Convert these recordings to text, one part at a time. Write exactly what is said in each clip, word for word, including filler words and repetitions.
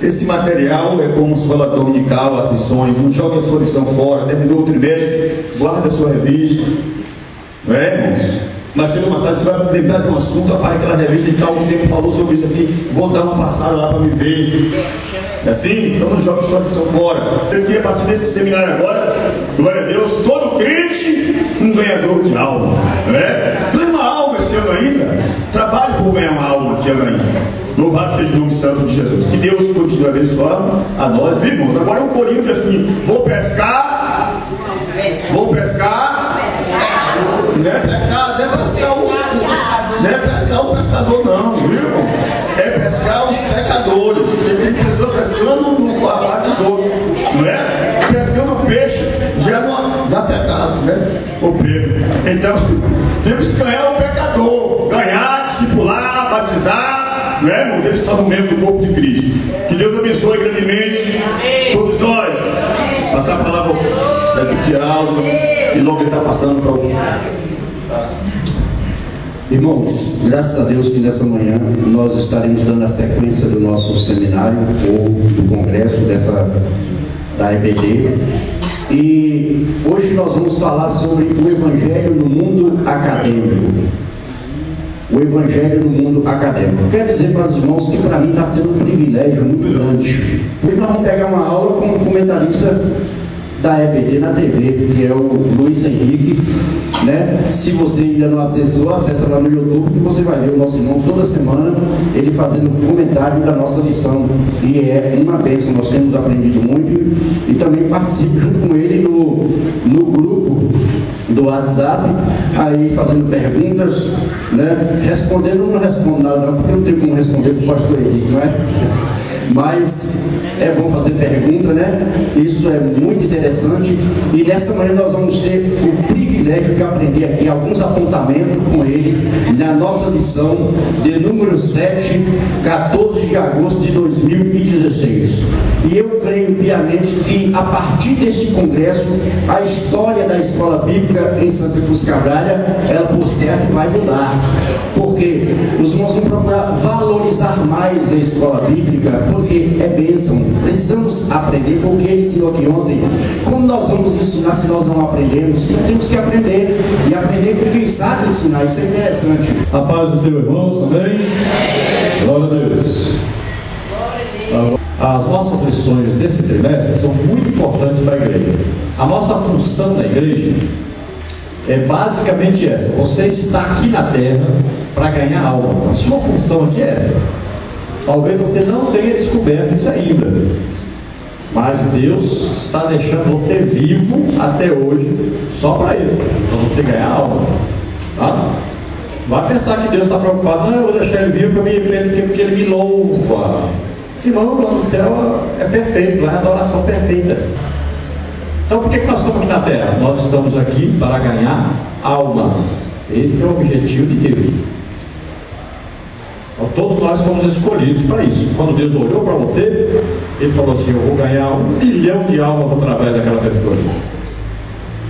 Esse material é como escola dominical, adições, não joga a sua lição fora, terminou o trimestre, guarda a sua revista, não é, irmãos? Mas se uma tarde você vai lembrar de um assunto, rapaz, aquela revista em tal tempo falou sobre isso aqui, vou dar uma passada lá para me ver. É assim? Então não joga a sua lição fora. Eu queria partir desse seminário agora, glória a Deus, todo crente, um ganhador de alma, não é? Ganha uma alma esse ano ainda, trabalhe por ganhar uma alma esse ano ainda. Louvado seja o nome santo de Jesus. Que Deus continue abençoando a nós, viu, irmãos? Agora o Corinthians assim, vou pescar, vou pescar, não é pescar, não é pescar os, não é pescar o pescador não, viu, irmão? É pescar os pecadores. Tem pessoa pescando no abaixo dos outros, não é? Pescando peixe, já não dá pecado, né? O pego. Então, temos que ganhar o pecador, ganhar, discipular, batizar. Não é, irmãos? Eles estão no meio do corpo de Cristo. Que Deus abençoe grandemente todos nós. Passar a palavra para o Geraldo e logo ele está passando para o. Irmãos, graças a Deus que nessa manhã nós estaremos dando a sequência do nosso seminário ou do congresso dessa, da E B D. E hoje nós vamos falar sobre o Evangelho no mundo acadêmico. O Evangelho no mundo acadêmico. Quero dizer para os irmãos que para mim está sendo um privilégio muito grande. Hoje nós vamos pegar uma aula com o comentarista da E B D na T V, que é o Luiz Henrique, né? Se você ainda não acessou, acessa lá no YouTube, que você vai ver o nosso irmão toda semana, ele fazendo comentário da nossa lição. E é uma bênção, nós temos aprendido muito. E também participo junto com ele no, no grupo do WhatsApp, aí fazendo perguntas, né? Respondendo, não respondo nada não, porque não tem como responder com o pastor Henrique, não é? Mas é bom fazer pergunta, né? Isso é muito interessante. E nessa manhã nós vamos ter o privilégio de aprender aqui alguns apontamentos com ele na nossa lição de número sete, quatorze de agosto de dois mil e dezesseis. E eu creio piamente que a partir deste congresso, a história da escola bíblica em Santa Cruz Cabrália, ela por certo vai mudar. Porque os irmãos vão procurar valorizar mais a escola bíblica, porque é bênção. Precisamos aprender, foi o que ele ensinou aqui ontem. Como nós vamos ensinar se nós não aprendemos? Temos que aprender, e aprender com quem sabe ensinar, isso é interessante. A paz do seu irmão, amém? Glória a Deus. As nossas lições desse trimestre são muito importantes para a igreja. A nossa função na igreja é basicamente essa. Você está aqui na terra para ganhar almas. A sua função aqui é essa. Talvez você não tenha descoberto isso ainda, mas Deus está deixando você vivo até hoje só para isso, para você ganhar almas, tá? Vai pensar que Deus está preocupado, não, eu vou deixar ele vivo para mim, porque ele me louva. E não, lá no céu é perfeito, lá é a adoração perfeita. Então por que nós estamos aqui na terra? Nós estamos aqui para ganhar almas. Esse é o objetivo de Deus. Então, todos nós fomos escolhidos para isso. Quando Deus olhou para você, ele falou assim, eu vou ganhar um milhão de almas através daquela pessoa.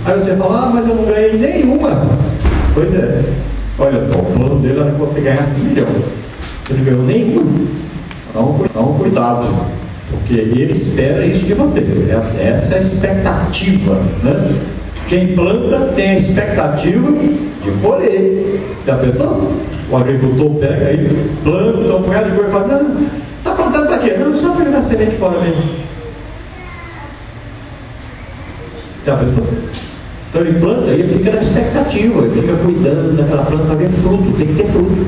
Aí você fala, ah, mas eu não ganhei nenhuma. Pois é, olha só, o plano dele era que você ganhasse um milhão. Você não ganhou nenhuma. Então cuidado, porque ele espera isso de você. Essa é a expectativa, né? Quem planta tem a expectativa de colher. Já pensou? O agricultor pega aí, planta, então por causa de coisa e fala, não, está plantando para quê? Não, só pegando a semente fora mesmo. Já pensou? Então ele planta e ele fica na expectativa, ele fica cuidando daquela planta para ver fruto, tem que ter fruto.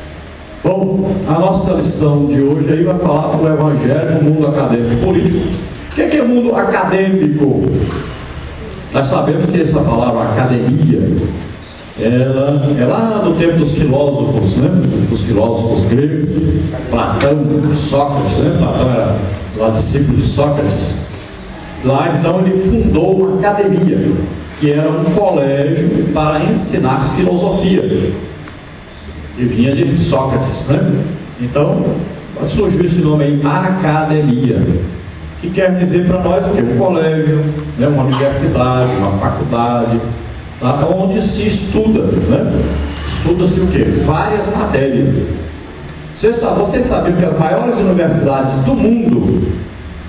Bom, a nossa lição de hoje aí vai falar do Evangelho no mundo acadêmico e político. O que é, que é mundo acadêmico? Nós sabemos que essa palavra academia, ela é lá no tempo dos filósofos, né? Dos filósofos gregos, Platão, Sócrates, né? Platão era lá discípulo de Sócrates. Lá então ele fundou uma academia, que era um colégio para ensinar filosofia. E vinha de Sócrates, né? Então surgiu esse nome aí, academia, que quer dizer para nós o que? Um colégio, né? Uma universidade, uma faculdade, tá? Onde se estuda, né? Estuda-se o que? Várias matérias. Você sabe, você sabe que as maiores universidades do mundo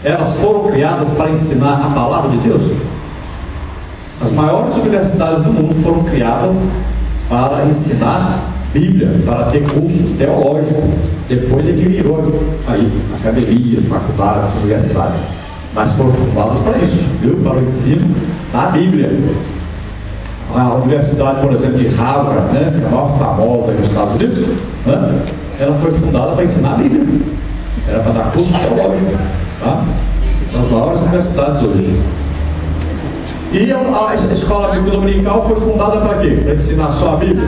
elas foram criadas para ensinar a palavra de Deus. As maiores universidades do mundo foram criadas para ensinar Bíblia, para ter curso teológico. Depois é que virou aí academias, faculdades, universidades, mas foram fundadas para isso, viu? Para o ensino da Bíblia. A universidade, por exemplo, de Harvard, né, que é a maior famosa nos Estados Unidos, né, ela foi fundada para ensinar a Bíblia. Era para dar curso teológico, tá? As maiores universidades hoje. E a escola bíblica dominical foi fundada para quê? Para ensinar só a Bíblia.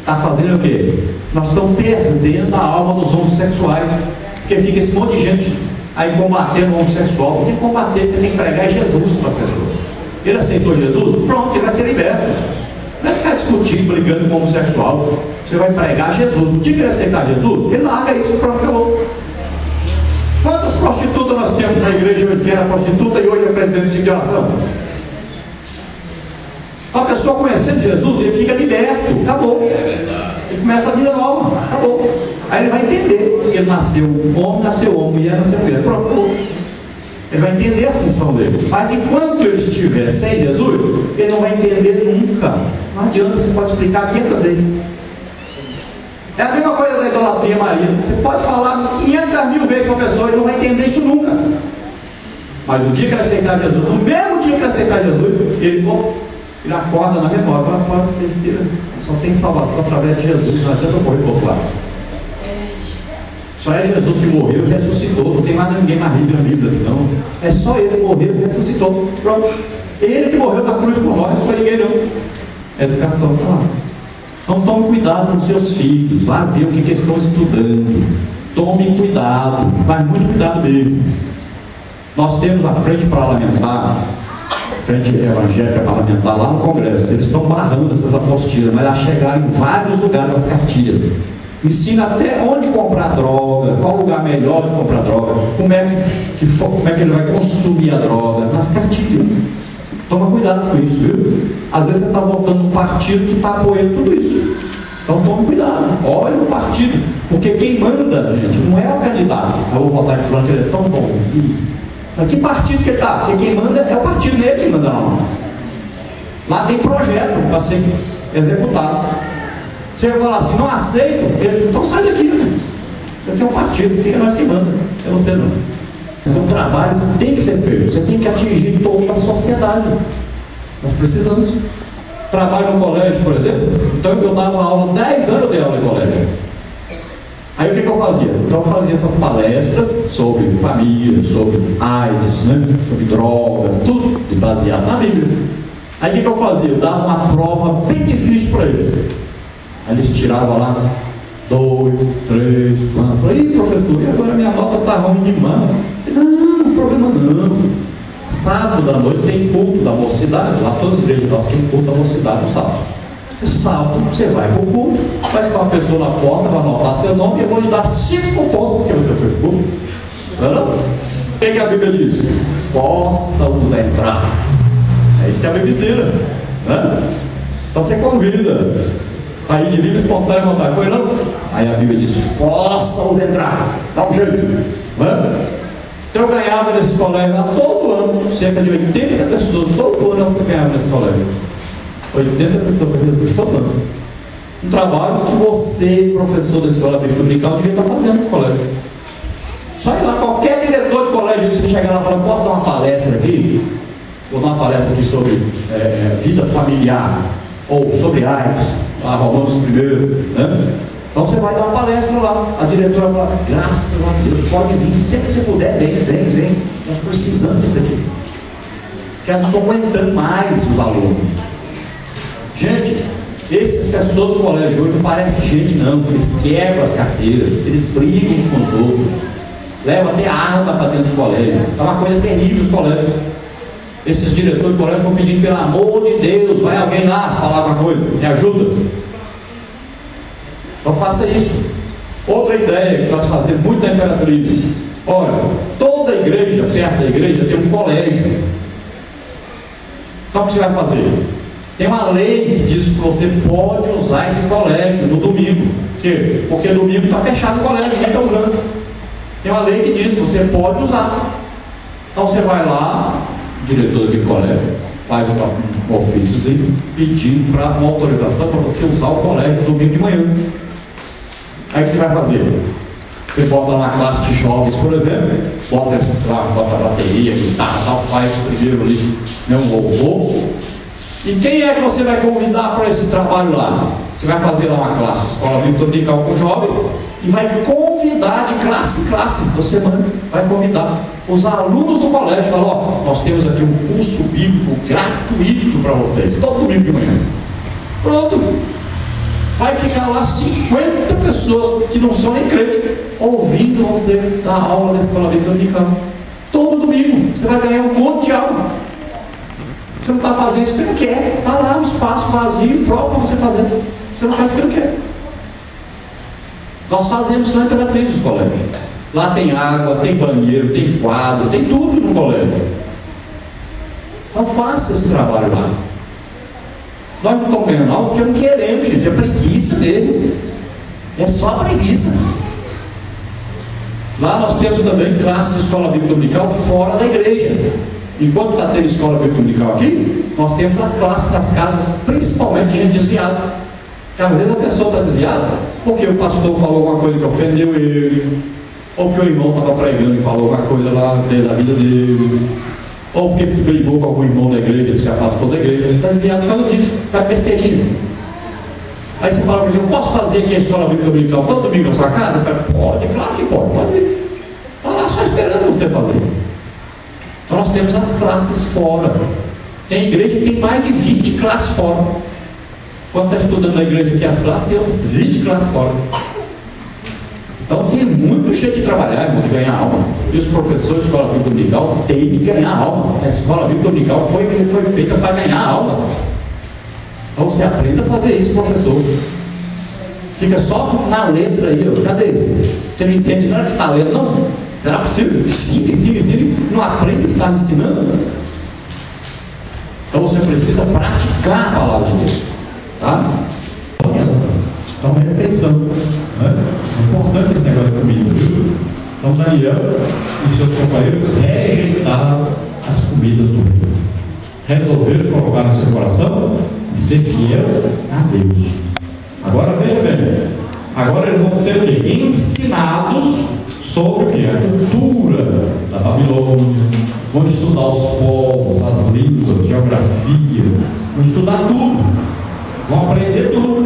Está fazendo o quê? Nós estamos perdendo a alma dos homossexuais, porque fica esse monte de gente aí combatendo o homossexual. Tem que combater, você tem que pregar Jesus para as pessoas. Ele aceitou Jesus? Pronto, ele vai ser liberto. Não vai ficar discutindo, brigando com o homossexual. Você vai pregar Jesus. O dia que ele aceitar Jesus, ele larga isso, pronto, acabou. Quantas prostitutas nós temos na igreja hoje que era prostituta e hoje é presidente de oração? A pessoa conhecendo Jesus, ele fica liberto, acabou. Ele começa a vida nova, acabou. Aí ele vai entender, porque ele nasceu homem, nasceu homem, mulher, nasceu mulher. Pronto, acabou. Ele vai entender a função dele. Mas enquanto ele estiver sem Jesus, ele não vai entender nunca. Não adianta, você pode explicar quinhentas vezes. É a mesma coisa da idolatria maligna. Você pode falar quinhentas mil vezes para uma pessoa e não vai entender isso nunca. Mas o dia que ele aceitar Jesus, no mesmo dia que ele aceitar Jesus, ele Ele acorda na memória, fala, fala, besteira. Só tem salvação através de Jesus, não adianta correr para o outro lado. Só é Jesus que morreu e ressuscitou, não tem mais ninguém mais rico na Bíblia, senão. É só ele que morreu e ressuscitou. Pronto. Ele que morreu na cruz por nós, não foi ninguém não. A educação está lá. Então tome cuidado com os seus filhos, vá ver o que, que eles estão estudando. Tome cuidado, faz muito cuidado mesmo. Nós temos a frente parlamentar. Frente Evangélica Parlamentar lá no Congresso, eles estão barrando essas apostilas, mas já chegaram em vários lugares as cartilhas. Ensina até onde comprar droga, qual lugar melhor de comprar droga, como é que, que, como é que ele vai consumir a droga, nas cartilhas. Toma cuidado com isso, viu? Às vezes você está votando um partido que está apoiando tudo isso. Então toma cuidado, olha o partido, porque quem manda, gente, não é o candidato. Eu vou votar em fulano, ele é tão bonzinho. Mas que partido que ele está? Porque quem manda é o partido dele que manda lá. Lá tem projeto para ser executado. Se ele falar assim, não aceito, ele, então sai daqui, né? Isso aqui é um partido, porque é nós que manda, é você não. É um trabalho que tem que ser feito, você tem que atingir toda a sociedade. Nós precisamos. Trabalho no colégio, por exemplo. Então eu dava aula, dez anos eu dei aula no colégio. Aí o que, que eu fazia? Então eu fazia essas palestras sobre família, sobre AIDS, né? Sobre drogas, tudo baseado na Bíblia. Aí o que, que eu fazia? Eu dava uma prova bem difícil para eles. Aí eles tiravam lá dois, três, quatro. Falei, ih, professor, e agora minha nota está ruim demais? Não, não problema não. Sábado à noite tem culto da mocidade, lá todas as igrejas nós tem culto da mocidade no sábado. Sábado, você vai para o culto, vai ficar uma pessoa na porta, vai anotar seu nome e eu vou lhe dar cinco pontos porque você foi para o culto. Não é não? O que a Bíblia diz? Força-os a entrar. É isso que a Bíblia ensina, né? Então você convida. Aí de livre espontânea vontade, foi não? Aí a Bíblia diz, força-os a entrar. Dá um jeito, né? Então eu ganhava nesse colégio lá todo ano, cerca de oitenta pessoas, todo ano você ganhava nesse colégio. oitenta pessoas para Jesus tomando. Um trabalho que você, professor da escola bíblica dominical, devia estar fazendo no colégio. Só ir lá, qualquer diretor de colégio, se chegar lá e falar, posso dar uma palestra aqui? Vou dar uma palestra aqui sobre é, vida familiar, ou sobre AIDS, lá Romanos primeiro, né? Então você vai dar uma palestra lá, a diretora vai falar, graças a Deus, pode vir, sempre que você puder, vem, vem, vem. Nós precisamos disso aqui. Porque elas não estão aguentando mais os alunos. Gente, essas pessoas do colégio hoje não parecem gente não, eles quebram as carteiras, eles brigam uns com os outros, levam até arma para dentro dos colégios, é uma coisa terrível os colégios. Esses diretores do colégio estão pedindo, pelo amor de Deus, vai alguém lá falar uma coisa, me ajuda. Então faça isso. Outra ideia que nós fazemos muito na Imperatriz, olha, toda igreja, perto da igreja, tem um colégio. Então o que você vai fazer? Tem uma lei que diz que você pode usar esse colégio no domingo. Por quê? Porque domingo está fechado o colégio, ninguém está usando. Tem uma lei que diz que você pode usar. Então você vai lá, diretor de colégio, faz um ofíciozinho pedindo para uma autorização para você usar o colégio no domingo de manhã. Aí o que você vai fazer? Você bota na classe de jovens, por exemplo, bota, bota a bateria, guitarra, tal, faz o primeiro livro, né, um louvor. E quem é que você vai convidar para esse trabalho lá? Você vai fazer lá uma classe, escola dominical com jovens, e vai convidar de classe em classe, você vai convidar os alunos do colégio, e falar, ó, nós temos aqui um curso bíblico gratuito para vocês, todo domingo de manhã. Pronto. Vai ficar lá cinquenta pessoas que não são nem crentes, ouvindo você dar aula da escola bíblica dominical. Todo domingo, você vai ganhar um monte de aula. Você não está fazendo isso porque não quer. Está lá um espaço vazio próprio para você fazer. Você não faz o que não quer. Nós fazemos na Imperatriz dos colégios. Lá tem água, tem banheiro, tem quadro, tem tudo no colégio. Então faça esse trabalho lá. Nós não estamos ganhando algo porque não queremos, gente. É preguiça dele. É só preguiça. Lá nós temos também classes de escola bíblica dominical fora da igreja. Enquanto está tendo escola bíblica aqui, nós temos as classes das casas, principalmente de gente desviada. Porque às vezes a pessoa está desviada porque o pastor falou alguma coisa que ofendeu ele, ou porque o irmão estava pregando e falou alguma coisa lá da vida dele, ou porque brigou com algum irmão da igreja que se afastou da igreja. Ele está desviado por causa disso, por causa de besteirinha. Aí você fala, eu posso fazer aqui a escola bíblica todo domingo na sua casa? Eu falo, pode, claro que pode, pode. Está lá só esperando você fazer. Então nós temos as classes fora. Tem igreja que tem mais de vinte classes fora. Quando está estudando na igreja aqui as classes, tem outras vinte classes fora. Então tem muito jeito de trabalhar, muito de ganhar alma. E os professores de escola bíblica dominical têm que ganhar alma. A escola bíblica dominical foi, foi feita para ganhar almas. Então você aprenda a fazer isso, professor. Fica só na letra aí, ó. Cadê? Você não entende nada que está lendo, não? Será possível? Sim, sim, sim. Não aprende o que está ensinando. Então você precisa praticar a palavra de Deus. Tá? Então, reflexão. Né? Importante esse negócio comigo. Então, Daniel e seus companheiros rejeitaram as comidas do mundo. Resolveram colocar no seu coração e ser fiel a Deus. Agora, veja bem. Agora eles vão ser o quê? Ensinados sobre a cultura da Babilônia, vão estudar os povos, as línguas, geografia, vão estudar tudo, vão aprender tudo.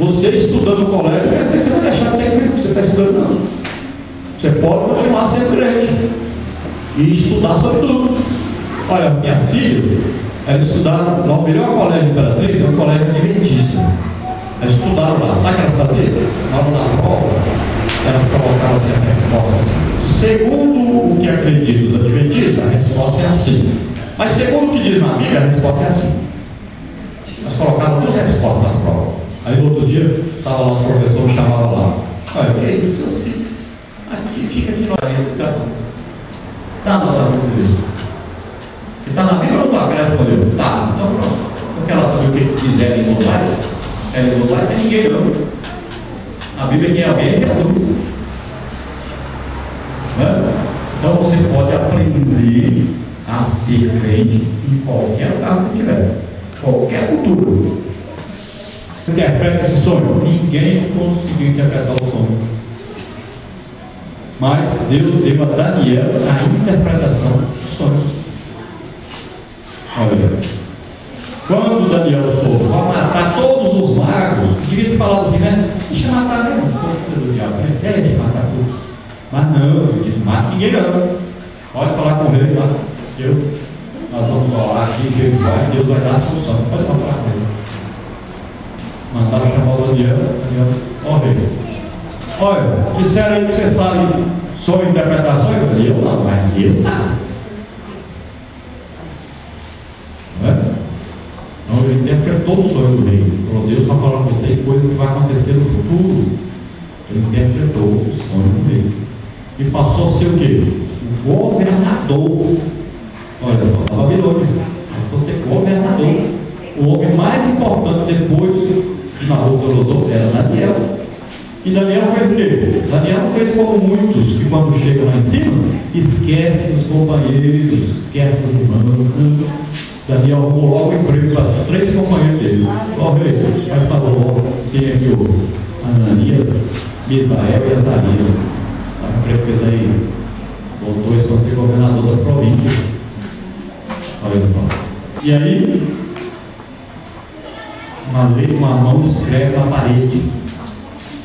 Você estudando no colégio, quer dizer que você vai deixar de ser crente, você está estudando não. Você pode continuar a ser crente e estudar sobre tudo. Olha, minhas filhas, elas estudaram no melhor colégio Imperatriz, é um colégio adventíssimo. Elas estudaram lá, sabe o que elas faziam? Na aula da prova, elas colocaram assim a resposta. Segundo o que acredita os adventistas, a resposta é assim. Mas segundo o que diz na Bíblia, a resposta é assim. Elas colocaram todas as respostas nas provas. Aí outro dia, estava lá o professor chamado lá. Olha, o que é isso assim? Aqui fica aqui na educação. Está na palavra de Deus. Está na Bíblia ou não está? Ela respondeu, tá? Então pronto. Porque ela sabe o que quiser encontrar. Ela encontrar e tem ninguém não. A Bíblia quem é alguém é Jesus. Né? Então você pode aprender a ser crente em qualquer lugar que você quiser, qualquer cultura. Você interpreta esse sonho? Ninguém conseguiu interpretar o sonho. Mas Deus deu a Daniel a interpretação do sonho. Olha. Quando Daniel soube, vai matar todos os magos, devia falar assim, né? Deixa matar mesmo, todo o diabo, né? É, de matar tudo. Mas não, ele disse, mata ninguém não. Pode falar com ele, lá. Eu, nós vamos falar aqui, Deus vai, Deus vai dar a solução. Pode falar com ele. Mandaram chamar o Daniel, Daniel, morreu. Olha, disseram aí que você sabe só interpretações? Eu falei, eu não, mas ele sabe. Não é? Então ele interpretou o sonho do rei. Falou, Deus vai falar com você coisas que vai acontecer no futuro. Ele interpretou o sonho do rei. E passou a ser o quê? O governador. Olha só, da Babilônia. Passou a ser governador. O homem mais importante depois de Nabucodonosor era Daniel. E E Daniel fez o quê? Daniel não fez como muitos, que quando chegam lá em cima, esquecem os companheiros, esquecem os irmãos. Daniel arrumou logo o emprego para três companheiros dele. Ó rei, vai salvar logo quem é que houve? Ananias, Misael e Azarias. Estava preso aí, voltou isso para ser governador das províncias. Olha só. E aí, uma letra, uma mão escreve na parede.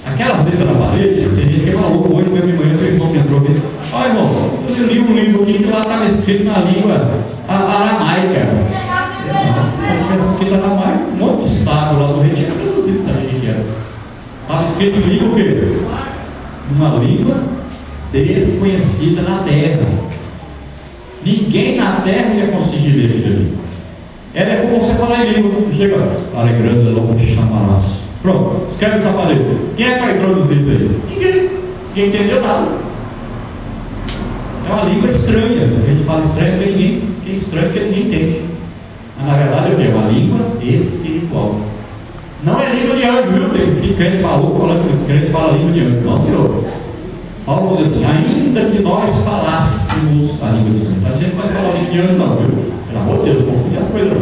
Aquelas letras na parede, tem gente que falou hoje, minha irmã, meu irmão que entrou aqui. Olha, irmão, eu li um livro aqui que lá estava escrito na língua aramaica. Nossa, estava escrito aramaica, um monte de sábio lá do rei, tinha traduzido também o que era. Estava escrito em língua o quê? Uma língua desconhecida na terra. Ninguém na terra ia conseguir ler aquilo ali. Ela é como você falar em língua, chega, alegrando, logo me chamarás. Pronto, escreve essa parede. Quem é que vai traduzir isso aí? Ninguém. Ninguém entendeu nada. É uma língua estranha. A gente fala estranho porque ninguém, é estranho porque ninguém entende. Mas na verdade o que é? Uma língua espiritual. Não é língua de anjo, viu? Tem que crente falou, falando que crente fala língua de anjo. Não, senhor. Paulo diz assim: ainda que nós falássemos a língua dos anjos. A gente não vai falar língua de anjo, não, viu? Pelo amor de Deus, confia as coisas.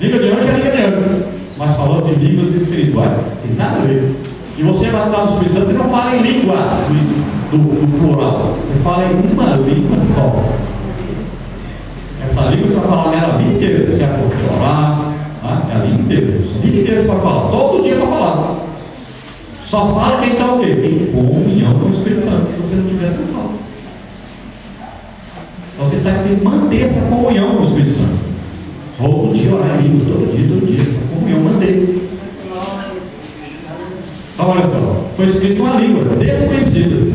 Língua de anjo é língua de anjo. Mas falando de línguas espirituais, tem nada a ver. E você é batizado no Espírito Santo, você não fala em línguas do, do plural, você fala em uma língua só. Essa língua você vai falar nela a vida inteira, você vai orar, tá? É a língua inteira. A vida inteira você vai falar, todo dia para falar. Só fala quem está o quê? Em comunhão com o Espírito Santo. Se você não tiver, você não fala. Então você tem que manter essa comunhão com o Espírito Santo. Todo dia orar em língua, todo dia, todo dia. Eu mandei. Então, olha só, foi escrito uma língua desconhecida.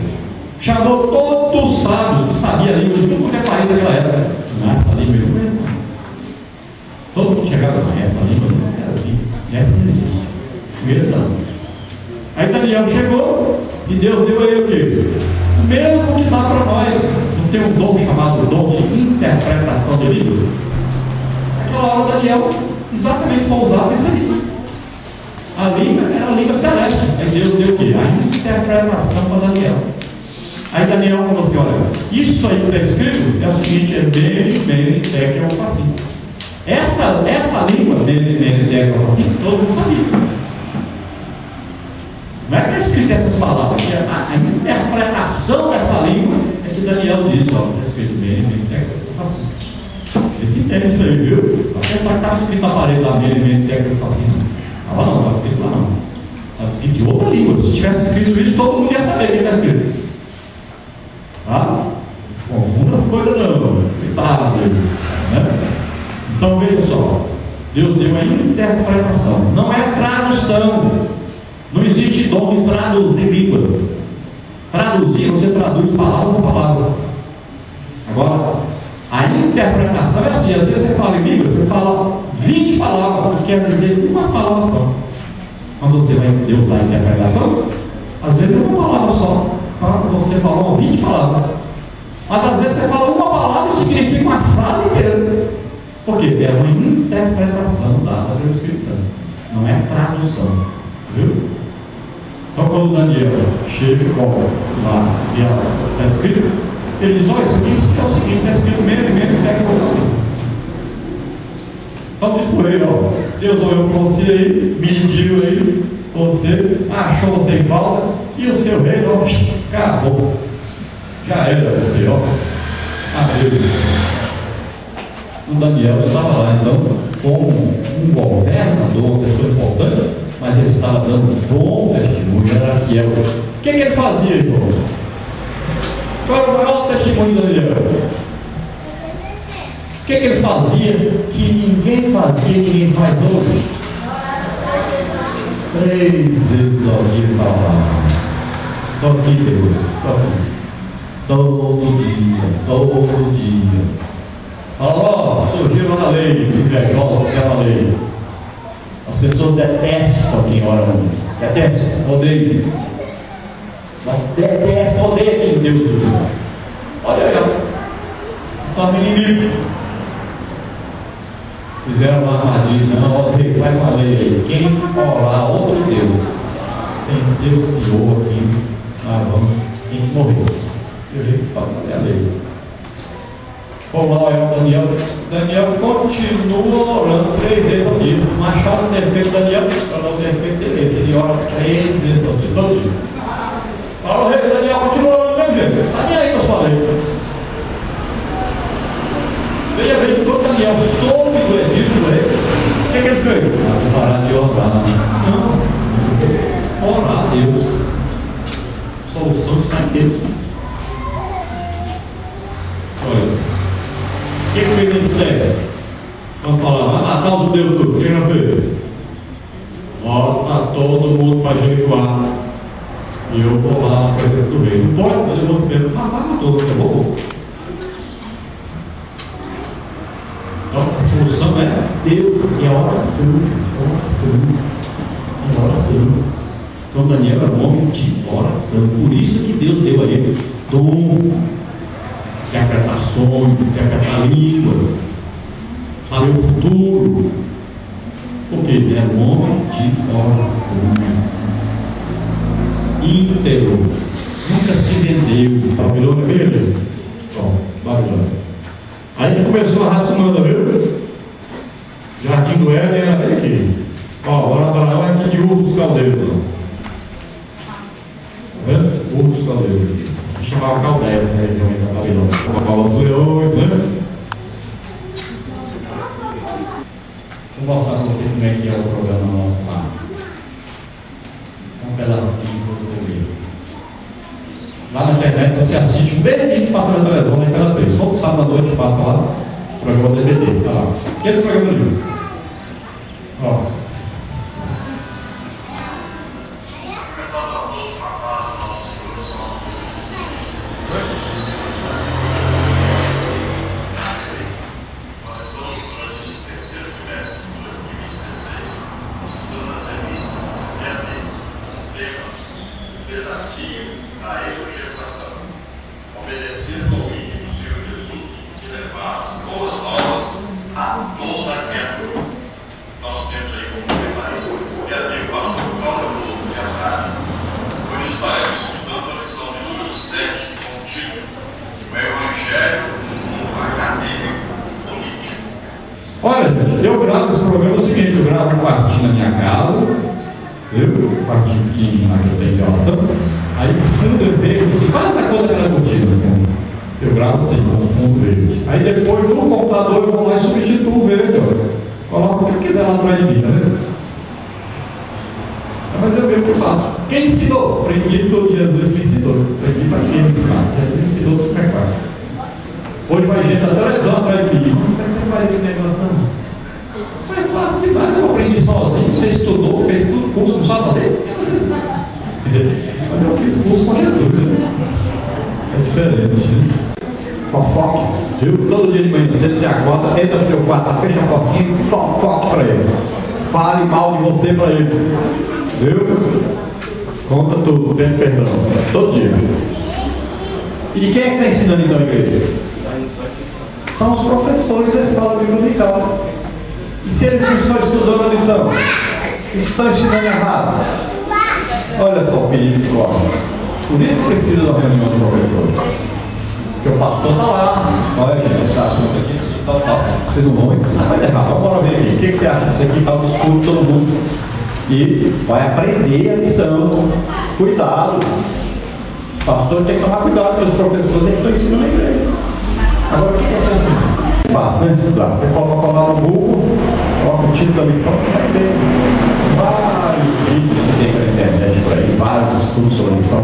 Chamou todos os sábios que sabiam a língua de qualquer país daquela época. Não, essa língua eu não conheço. Todo mundo chegava com essa língua, não quero aqui. Essa não existe. Conheço. Aí Daniel chegou e Deus deu a ele o quê? O mesmo que dá para nós. Não tem um dom chamado dom de interpretação de línguas. Naquela hora Daniel exatamente foi usado isso aí. A língua era a língua celeste. Aí Deus deu o quê? A interpretação para Daniel. Aí Daniel falou assim: olha, isso aí que está escrito é o seguinte: é bem, bem, é que eu faço. Essa, essa língua, bem, bem, é que eu faço, todo mundo sabia. Não é que está escrito essas palavras, é a, a interpretação dessa língua é que Daniel diz: olha, está escrito bem, bem, é que eu faço. Esse tempo você viu? Até só que estava escrito na parede lá dele, meio técnico, eu falo assim: estava não, estava escrito lá não. Estava escrito de outra língua. Se tivesse escrito isso, todo mundo ia saber o que está escrito. Tá? Confunda as coisas não. Cuidado, né? Então veja só: Deus deu a interpretação. Não é tradução. Não existe dom de traduzir línguas. Traduzir, você traduz palavra por palavra. Agora, a interpretação é assim: às vezes você fala em língua, você fala vinte palavras, porque quer dizer uma palavra só. Quando você vai usar a interpretação, às vezes é uma palavra só. Quando você falou vinte palavras, mas às vezes você fala uma palavra e significa uma frase inteira. Por quê? É uma interpretação dada pelo Espírito Santo, não é tradução. Viu? Então, quando Daniel chega com lá e está escrito, ele diz: olha, isso é o seguinte, está escrito mesmo e mesmo até que eu faço. Então diz por ele: ó, Deus olhou para você aí, mediu aí, você achou você em falta, e o seu rei, ó, acabou. Já era você, ó. Adeus. O Daniel estava lá, então, como um governador, uma pessoa importante, mas ele estava dando bom testemunho, era fiel. O que, que ele fazia, irmão? Qual era o maior testemunho de Daniel? O que, que ele fazia que ninguém fazia, que ninguém faz hoje? Três vezes ao dia falava. Estou aqui, Deus, estou aqui. Todo dia, todo dia. Ó, oh, surgiram na lei, os invejosos que na lei. As pessoas detestam quem ora muito. Detestam, odeiam. Mas detesta, odeia quem Deus usa. Olha aí, se torna inimigo. Fizeram uma armadilha, não, odeia, vai com a lei. Quem orar outro Deus venceu o Senhor aqui, ah, vamos, quem morreu. Eu vejo que fala, é a lei. Vamos lá, olha o Daniel. Daniel continua orando três vezes ao dia. O machado não defende Daniel, para não defender ele. Ele ora três vezes ao dia, todo dia. Olha o rei Daniel, continua orando três vezes. Está nem aí com a sua lei. Veja bem, quando Daniel soube do Egito, o que é que ele fez? Parar de orar. Não. Orar a Deus. Solução está em Deus. Olha isso. O que ele fez isso aí? Vamos falar, vai matar os judeus tudo. O que ele fez? Mata todo mundo para jejuar. E eu vou lá para presença do rei. Não pode fazer você, mas mata todo mundo, é bom? Então, a solução é Deus e a oração, a oração, a oração. Então Daniel era um homem de oração. Por isso que Deus deu a ele dom, que acatar sonhos, que acatar língua, para o futuro. Porque ele era um homem de oração. Íntegro. Nunca se vendeu. Babilônia, beleza? Bom, Babilônia. Aí que começou a raça humana, viu? Jardim do Éden era aqui. Ó, bora para lá, aqui de Urro dos Caldeiros. Tá vendo? Urro dos Caldeiros. A gente chamava Caldeiros, né? Da Babilônia. Estava falando dos leões, né? Vou mostrar para você como é que é o programa nosso lá. Um pedacinho para você ver. Lá na internet você assiste o mesmo dia que passa na televisão, na tela três. Só no sábado à noite passa lá o programa do E B D. Tá lá. Que é o programa do livro? Ó. Vai aprender a lição. Cuidado. O pastor tem que tomar cuidado, porque os professores estão ensinando a igreja. Agora o que você ensina? Fácil, né? Estudar. Você coloca lá no Google, coloca o título da lição, vai ter vários vídeos que tem pela internet por aí, vários estudos sobre lição.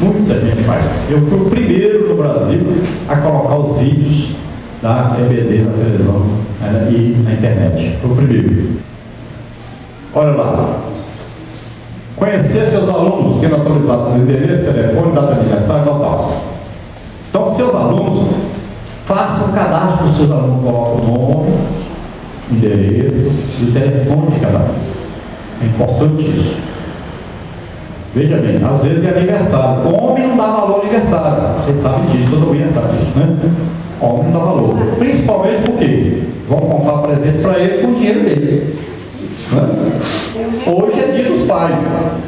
Muita gente faz. Eu fui o primeiro no Brasil a colocar os vídeos da E B D na televisão e na internet. Foi o primeiro. Olha lá. Conhecer seus alunos, que não atualizaram seus endereços, telefone, data de aniversário, tal, tal. Então, seus alunos, façam cadastro dos seus alunos, colocam o nome, endereço e telefone de cada um. É importante isso. Veja bem, às vezes é aniversário. O homem não dá valor ao aniversário. Ele sabe disso, todo mundo sabe disso, né? O homem não dá valor. Principalmente porque vão comprar presente para ele com o dinheiro dele. Hoje é dia dos pais.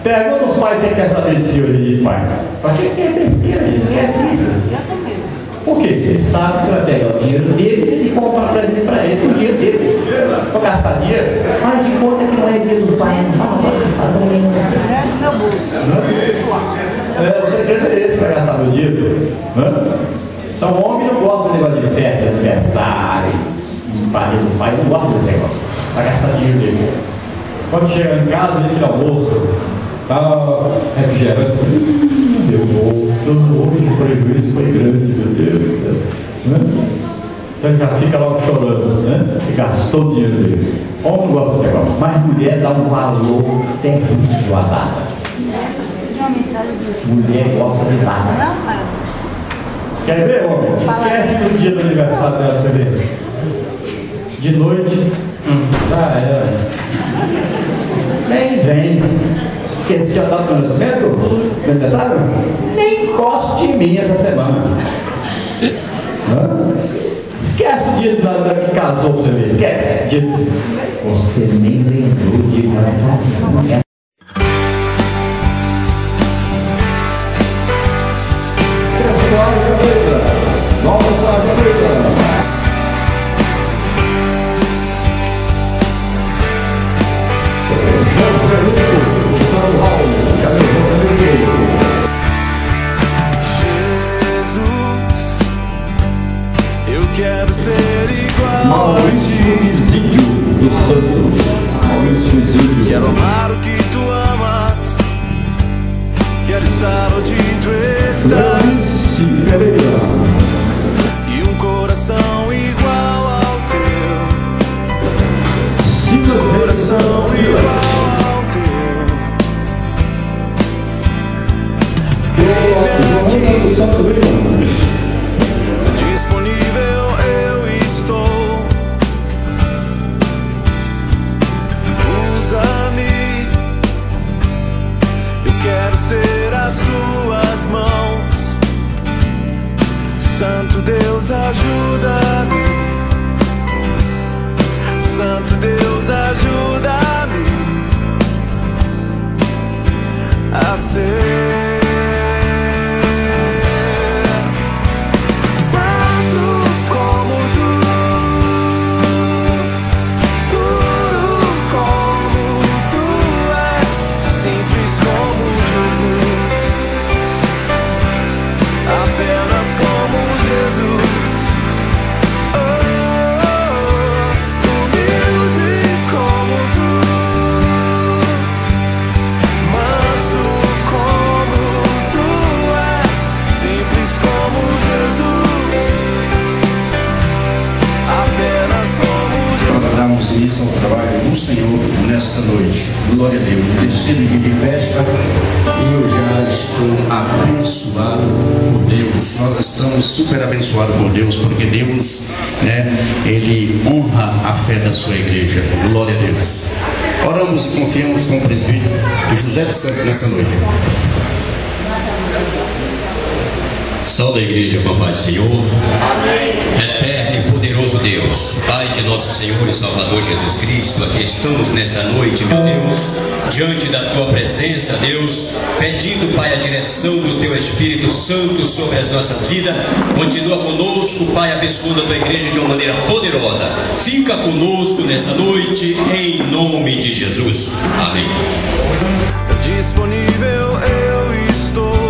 Pergunta aos pais se quer saber de si hoje de pai. Para quem quer besteira, esquece isso. Por quê? Ele sabe que vai pegar o dinheiro dele e comprar presente para ele. O dinheiro dele. Vou gastar dinheiro. Mas de conta que não é dia do pai. Não fala, não fala. É, você tem interesse para gastar o dinheiro? Então, o homem não gosta de negócio de festa, aniversário, fazer do pai, não gosta desse negócio. Vai gastar dinheiro dele. Quando chega em casa, ele fica almoço, dá refrigerante. Meu Deus, hoje o prejuízo foi grande, meu Deus. Né? Então ele já fica logo chorando, né? E gastou o dinheiro dele. Homem gosta desse negócio, mas mulher dá um valor terrível à data. Mulher gosta de data. Quer ver, homem? Esquece o dia do aniversário dela pra você ver. De noite, já era. Nem vem. Esqueci a data do nascimento? Do aniversário? Nem gosto de mim essa semana. Hã? Esquece o dia da, da que casou pra você ver. Esquece. De... Você nem lembrou de casar. Nessa noite. Salve a igreja, papai do Senhor. Amém. Eterno e poderoso Deus, Pai de nosso Senhor e Salvador Jesus Cristo, aqui estamos nesta noite, meu Deus, diante da Tua presença, Deus, pedindo, Pai, a direção do Teu Espírito Santo sobre as nossas vidas. Continua conosco, Pai, abençoando a Tua igreja de uma maneira poderosa. Fica conosco nessa noite, em nome de Jesus. Amém. Disponível eu estou.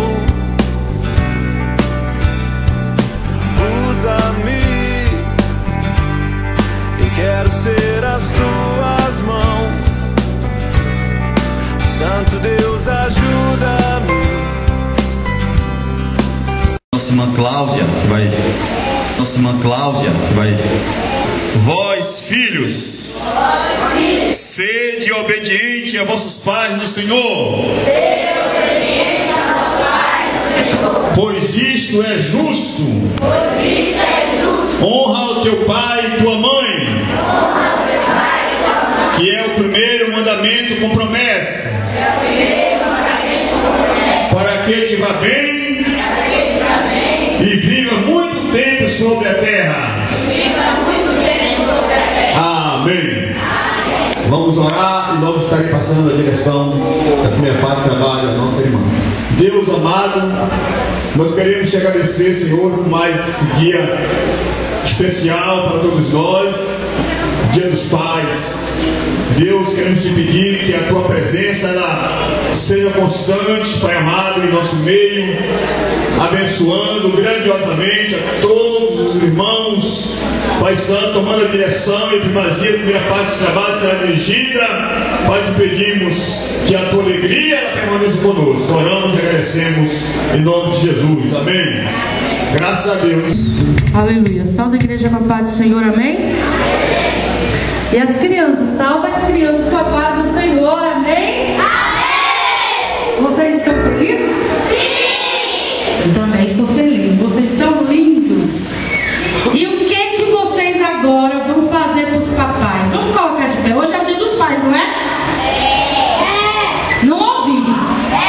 Usa-me. Eu quero ser as tuas mãos. Santo Deus, ajuda-me. Nossa irmã Cláudia que vai. Nossa irmã Cláudia que vai. Vós, filhos, sede obediente a vossos pais no Senhor, pois isto é justo. Honra ao teu pai e tua mãe, que é o primeiro mandamento com promessa, para que te vá bem e viva muito tempo sobre a terra. Amém. Vamos orar e logo estarei passando a direção da primeira fase do trabalho à nossa irmã. Deus amado, nós queremos te agradecer, Senhor, por mais esse dia especial para todos nós, Dia dos Pais. Deus, queremos te pedir que a tua presença ela seja constante, Pai amado, em nosso meio, abençoando grandiosamente a todos os irmãos, Pai Santo, tomando a direção e a primazia, a primeira parte do trabalho será dirigida. Pai, te pedimos que a tua alegria ela permaneça conosco. Oramos e agradecemos em nome de Jesus. Amém. Graças a Deus. Aleluia. Salve a igreja com a paz do Senhor. Amém. E as crianças, salva as crianças com a paz do Senhor, amém? Amém! Vocês estão felizes? Sim! Eu também estou feliz, vocês estão lindos. E o que que vocês agora vão fazer para os papais? Vamos colocar de pé, hoje é o dia dos pais, não é? É! Não ouvi! É!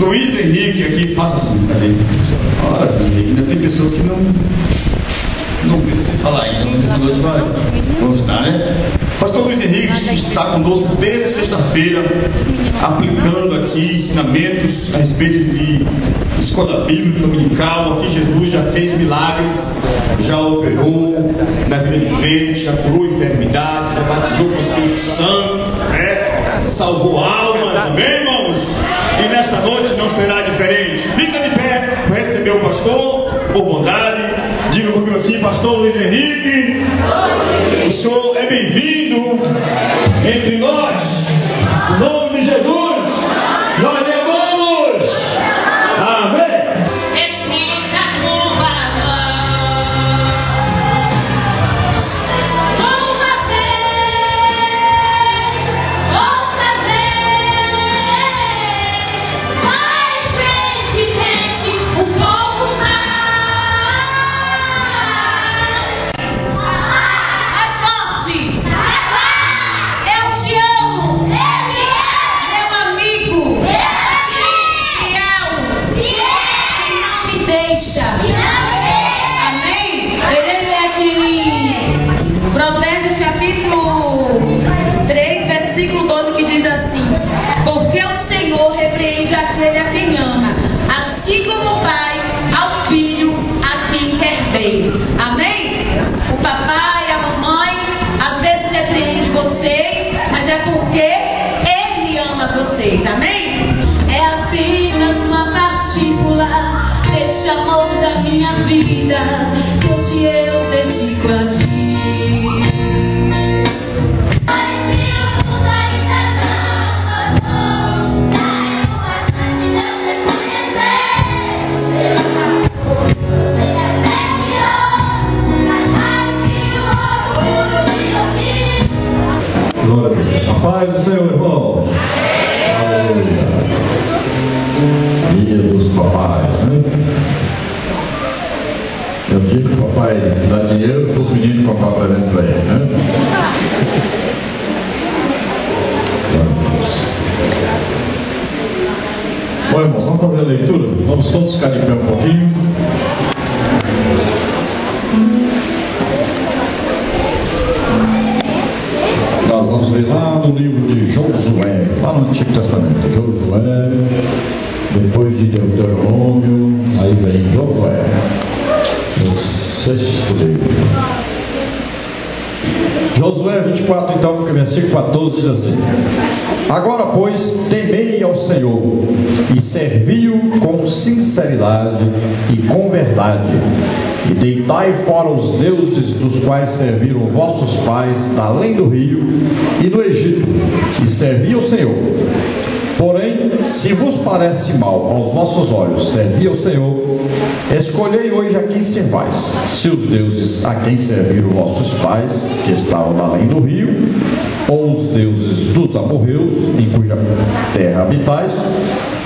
Luiz Henrique aqui, faça assim, tá ali. Olha, Luiz Henrique, ainda tem pessoas que não não viu você falar ainda, mas essa noite vai constar, né? Pastor Luiz Henrique está conosco desde sexta-feira, aplicando aqui ensinamentos a respeito de escola bíblica dominical. Aqui Jesus já fez milagres, já operou na vida de crente, já curou enfermidade, já batizou com o Espírito Santo, né? Salvou almas, amém, irmãos? E nesta noite não será diferente. Fica de pé para receber o pastor, por bondade. Diga comigo assim: pastor Luiz Henrique, o senhor é bem-vindo entre nós. Em nome de Jesus, nós levamos. Amém. Meu dele a quem ama, assim como o pai ao filho a quem quer bem. Amém? O papai, a mamãe, às vezes repreende vocês, mas é porque ele ama vocês. Amém? É apenas uma partícula deste amor da minha vida que hoje eu dedico a ti. A paz do Senhor, irmãos. Aleluia. Dia dos papais, né? É o dia que o papai dá dinheiro para os meninos comprar presente para ele, né? Bom, irmãos, vamos fazer a leitura? Vamos todos ficar de pé um pouquinho. Nós vamos ler lá no livro de Josué, lá no Antigo Testamento. Josué, depois de Deuteronômio, aí vem Josué, o sexto livro. Josué vinte e quatro, então, versículo quatorze, diz assim: Agora, pois, temei ao Senhor, e servi-o com sinceridade e com verdade, e deitai fora os deuses dos quais serviram vossos pais, além do rio e do Egito, e servi ao Senhor. Porém, se vos parece mal aos vossos olhos servir ao Senhor, escolhei hoje a quem servais, se os deuses a quem serviram vossos pais, que estavam além do rio, ou os deuses dos amorreus, em cuja terra habitais.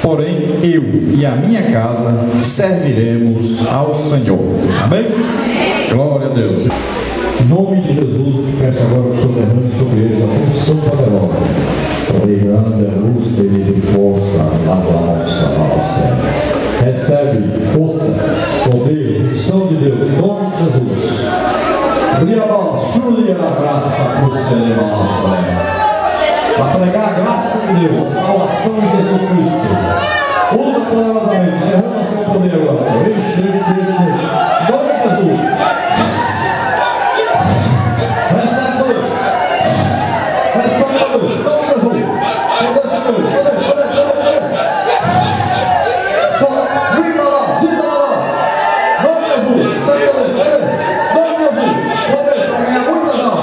Porém, eu e a minha casa serviremos ao Senhor. Amém? Amém. Glória a Deus. Em nome de Jesus, eu te peço agora que o Senhor derrame sobre eles a função poderosa. Obrigando a luz dele de força, lava salvação. Recebe força, poder, função de Deus, em nome de Jesus. Abri a balsúria da graça por ser nossa. Para pregar a graça de Deus, a salvação de Jesus Cristo. Usa poderosamente, derrama seu poder agora, Senhor. Enche, enche, enche. Glória a Jesus. Recebe o poder. Recebe o poder. Glória a Jesus. Poder, Senhor. Poder, poder, poder, poder. Só vim para lá, vim para lá. Glória a Jesus. Recebe o poder. Glória a Jesus. Poder, para ganhar muita alma.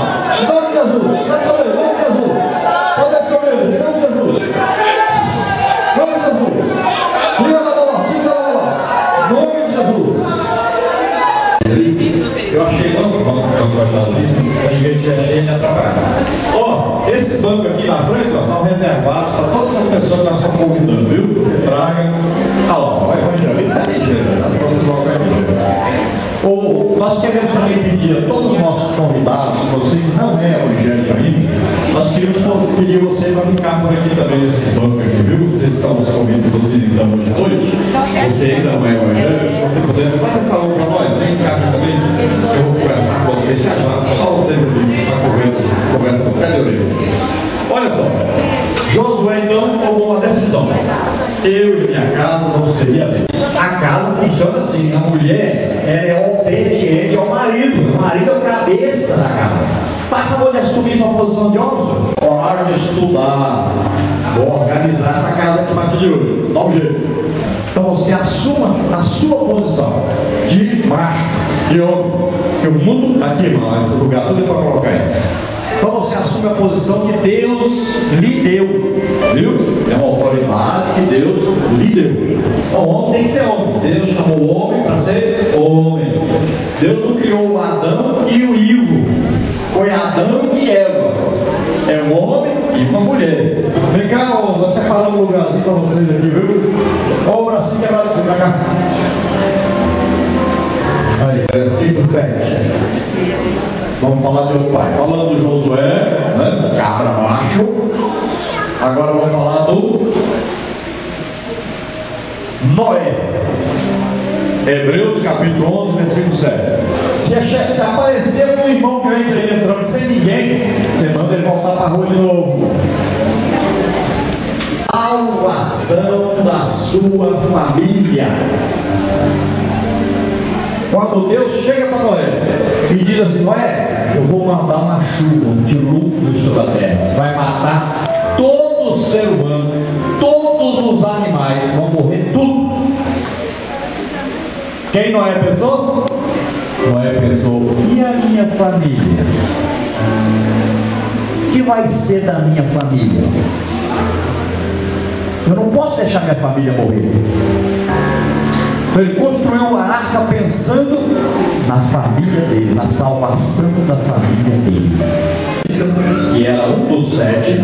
Glória a Jesus. Recebe o poder. Glória a Jesus. Eu achei banco, banco, banco, banco, para investir a gente atrapalhar. Ó, esse banco aqui na frente, ó, tá reservado para todas as pessoas que nós estamos convidando, viu? Você traga. Ah, ó, vai fazer a lista aí, gente. Ou nós queremos também pedir a todos os nossos convidados, você que não é evangélico ainda, nós queremos pedir você para ficar por aqui também nesse banco aqui, viu? Vocês estão nos convidando, vocês então hoje à noite. Você ainda não é evangélico, se você puder, faça essa aula para nós, vem cá também. Eu vou conversar com vocês já já, só vocês ali, para correr, conversa com o pé de orelha. Olha só, Josué então tomou uma decisão: eu e minha casa não seria bem. A casa funciona assim: a mulher é obediente ao marido, o marido é a cabeça da casa. Passa a mulher assumir sua posição de honra, horário de estudar, vou organizar essa casa aqui a partir de hoje, dá um jeito. Então você assuma a sua posição de macho, de homem, que o mundo aqui, irmão, esse lugar tudo é para colocar aí. Então você assume a posição que Deus lhe deu, viu? É uma autoridade que Deus lhe deu. Então o homem tem que ser homem. Deus chamou o homem para ser homem. Deus não criou o Adão e o Ivo. Foi Adão e Eva. É um homem e uma mulher. Vem cá, ó, nós separamos um lugarzinho para vocês aqui, viu? Olha o bracinho quebrado aqui pra cá. Aí, versículo sete. Vamos falar de outro pai. Falando do Josué, né? Cabra macho. Agora vamos falar do Noé. Hebreus capítulo onze, versículo sete. Se, achar, se aparecer um irmão crente aí entrando sem ninguém, você manda ele voltar para a rua de novo. Almas. coração da sua família. Quando Deus chega para Noé e diz assim: Noé, eu vou mandar uma chuva, um dilúvio sobre a terra, vai matar todo o ser humano, todos os animais, vão morrer tudo. Quem Noé pensou? Noé pensou: e a minha família? O que vai ser da minha família? Eu não posso deixar minha família morrer. Ele construiu uma arca pensando na família dele, na salvação da família dele, que era um dos sete,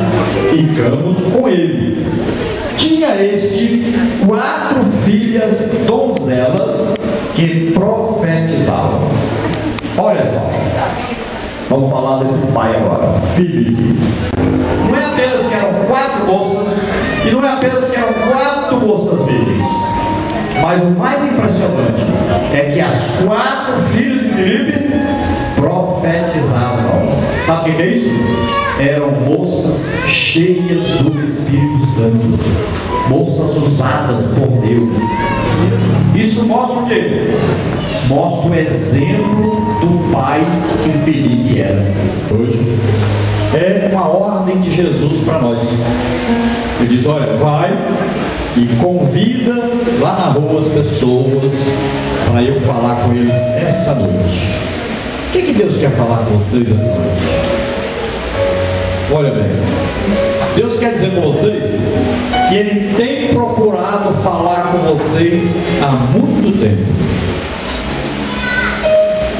ficamos com ele. Tinha este quatro filhas donzelas que profetizavam. Olha só, vamos falar desse pai agora, Felipe. Não é apenas que eram quatro moças, e não é apenas que eram quatro moças virgens. Mas o mais impressionante é que as quatro filhas de Felipe profetizavam. Sabe o que é isso? Eram moças cheias do Espírito Santo, moças usadas por Deus. Isso mostra o quê? Mostra o exemplo do pai que Felipe era. Hoje é uma ordem de Jesus para nós. Ele diz: olha, vai e convida lá na rua as pessoas para eu falar com eles essa noite. O que que Deus quer falar com vocês essa noite? Olha bem, Deus quer dizer para vocês que Ele tem procurado falar com vocês há muito tempo.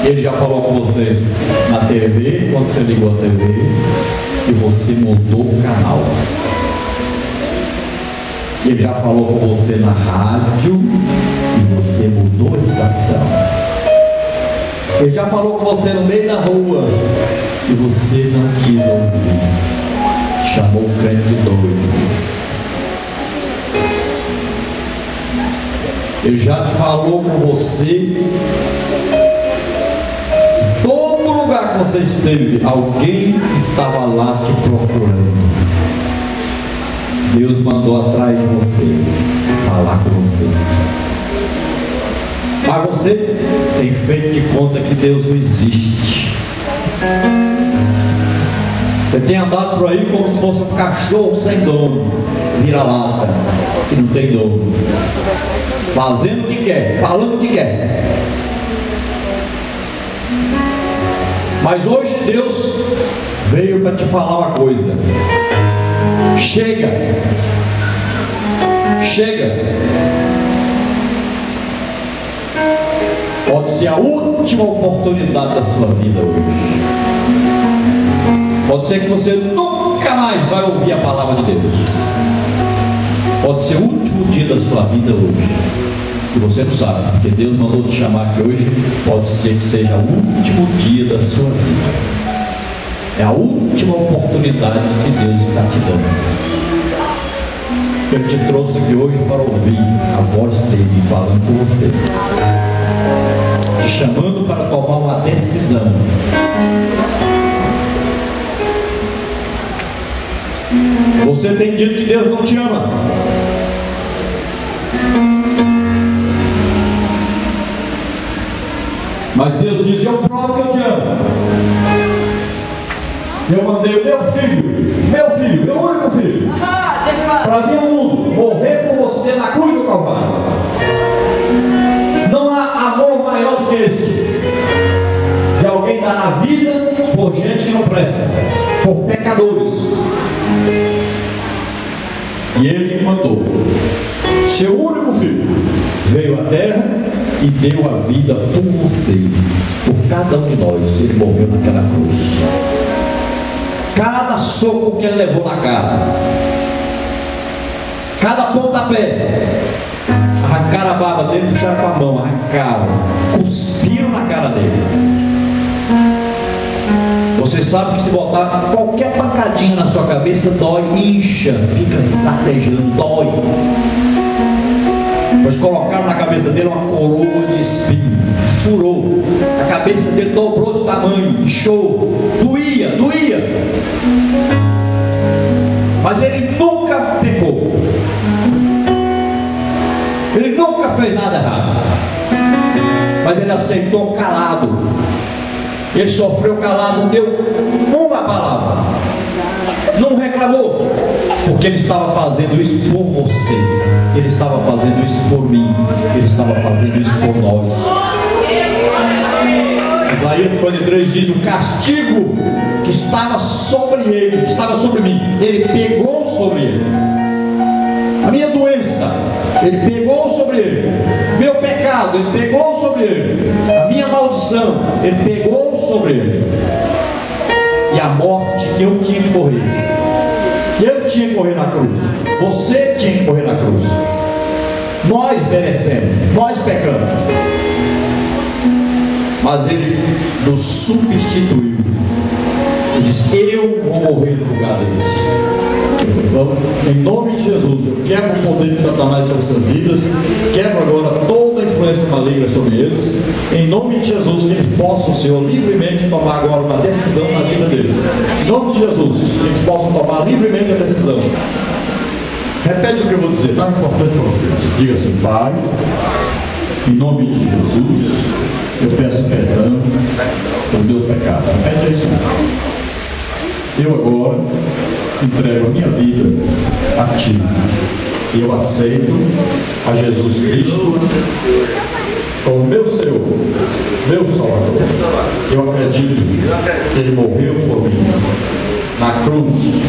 Ele já falou com vocês na T V, quando você ligou a T V e você mudou o canal. Ele já falou com você na rádio e você mudou a estação. Ele já falou com você no meio da rua e você não quis ouvir. Chamou o crente de doido. Ele já falou com você em todo lugar que você esteve. Alguém estava lá te procurando. Deus mandou atrás de você, falar com você. Mas você tem feito de conta que Deus não existe. Você tem andado por aí como se fosse um cachorro sem dono, vira-lata, que não tem dono, fazendo o que quer, falando o que quer. Mas hoje Deus veio para te falar uma coisa. Chega, chega. Pode ser a última oportunidade da sua vida hoje. Pode ser que você nunca mais vai ouvir a palavra de Deus. Pode ser o último dia da sua vida hoje. E você não sabe, porque Deus mandou te chamar aqui hoje. Pode ser que seja o último dia da sua vida. É a última oportunidade que Deus está te dando. Eu te trouxe aqui hoje para ouvir a voz dele falando com você, te chamando para tomar uma decisão. Você tem dito que Deus não te ama. Mas Deus diz: eu provo que eu te amo. Eu mandei o meu filho, meu filho, meu único filho, para vir ao mundo, morrer por você na cruz do Calvário. Não há amor maior do que esse, de alguém dar a vida por gente que não presta, por pecadores. E ele mandou seu único filho, veio à terra e deu a vida por você, por cada um de nós. Ele morreu naquela cruz. Cada soco que ele levou na cara, cada pontapé, arrancaram a barba dele, puxaram com a mão, arrancaram, cuspiram na cara dele. Você sabe que se botar qualquer pancadinha na sua cabeça, dói, incha, fica latejando, dói. Pois colocaram na cabeça dele uma coroa de espinho, furou, a cabeça dele dobrou do tamanho, inchou, doía, doía. Mas ele nunca pecou. nunca fez nada errado, mas ele aceitou calado. Ele sofreu calado, não deu uma palavra, não reclamou, porque ele estava fazendo isso por você, ele estava fazendo isso por mim, ele estava fazendo isso por nós. Isaías quarenta e três diz: o castigo que estava sobre ele, que estava sobre mim, ele pegou sobre ele. A minha doença, ele pegou sobre ele. Meu pecado, ele pegou sobre ele. A minha maldição, ele pegou sobre ele. E a morte que eu tinha que morrer, eu tinha que morrer na cruz, você tinha que morrer na cruz. Nós merecemos, nós pecamos, mas ele nos substituiu. Ele disse: eu vou morrer no lugar deles. Então, em nome de Jesus, eu quebro o poder de Satanás sobre suas vidas, quebro agora toda a influência maligna sobre eles, em nome de Jesus, que eles possam, Senhor, livremente tomar agora uma decisão na vida deles, em nome de Jesus, que eles possam tomar livremente a decisão. Repete o que eu vou dizer, tá importante para vocês. Diga assim: Pai, em nome de Jesus, eu peço perdão por meus pecados. Repete isso. Eu agora entrego a minha vida a Ti. Eu aceito a Jesus Cristo como meu Senhor, meu Salvador. Eu acredito que Ele morreu por mim na cruz,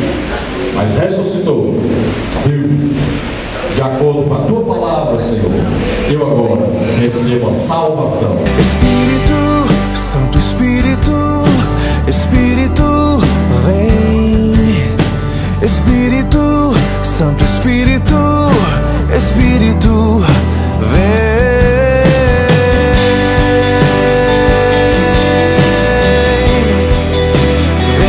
mas ressuscitou, vivo, de acordo com a Tua palavra, Senhor. Eu agora recebo a salvação. Espírito Santo, Espírito, Espírito, vem. Espírito Santo, Espírito, Espírito, vem, vem.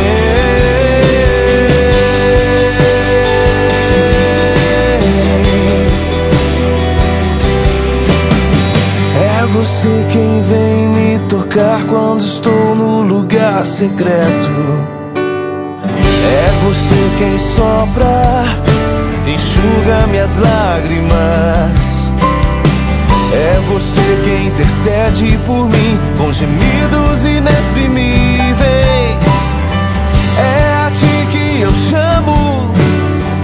É você quem vem me tocar quando estou no lugar secreto. É você quem sopra, enxuga minhas lágrimas. É você quem intercede por mim com gemidos inexprimíveis. É a ti que eu chamo,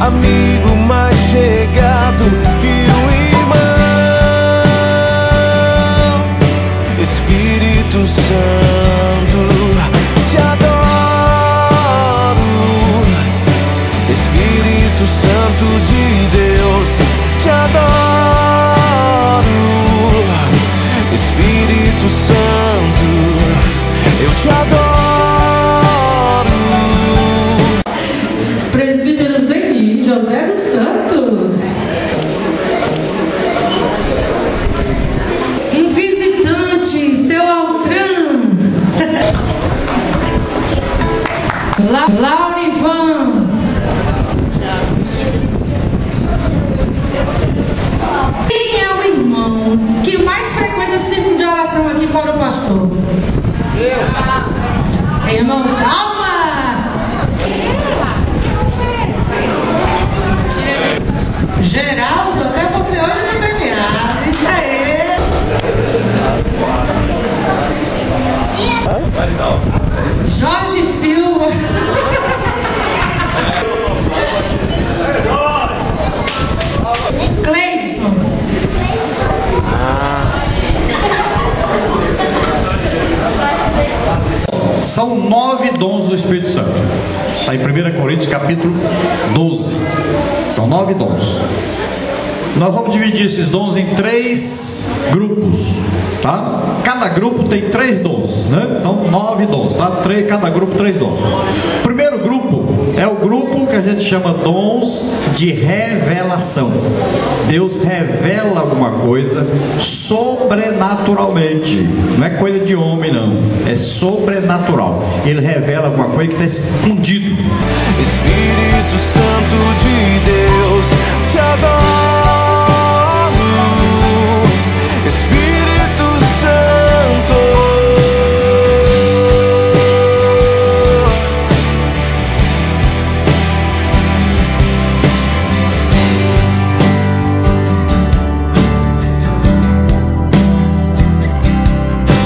amigo mais chegado que o irmão. Espírito Santo, te adoro. Espírito Santo de Deus, te adoro. Espírito Santo, eu te adoro. Presbítero Luiz José dos Santos. Um visitante em seu Altran. La Laurivan. Quem é o irmão que mais frequenta círculo de oração aqui fora o pastor? Eu. Irmão Dalva. Geraldo, até você hoje já está quebrado. Isso aí. Jorge Silva. Cleison. São nove dons do Espírito Santo. Está em primeira Coríntios capítulo doze. São nove dons. Nós vamos dividir esses dons em três grupos, tá? Cada grupo tem três dons, né? Então nove dons, tá? Três, cada grupo três dons. O primeiro grupo é o grupo que a gente chama dons de revelação. Deus revela alguma coisa sobrenaturalmente. Não é coisa de homem, não. É sobrenatural. Ele revela alguma coisa que está escondido. Espírito Santo de Deus, te adoro.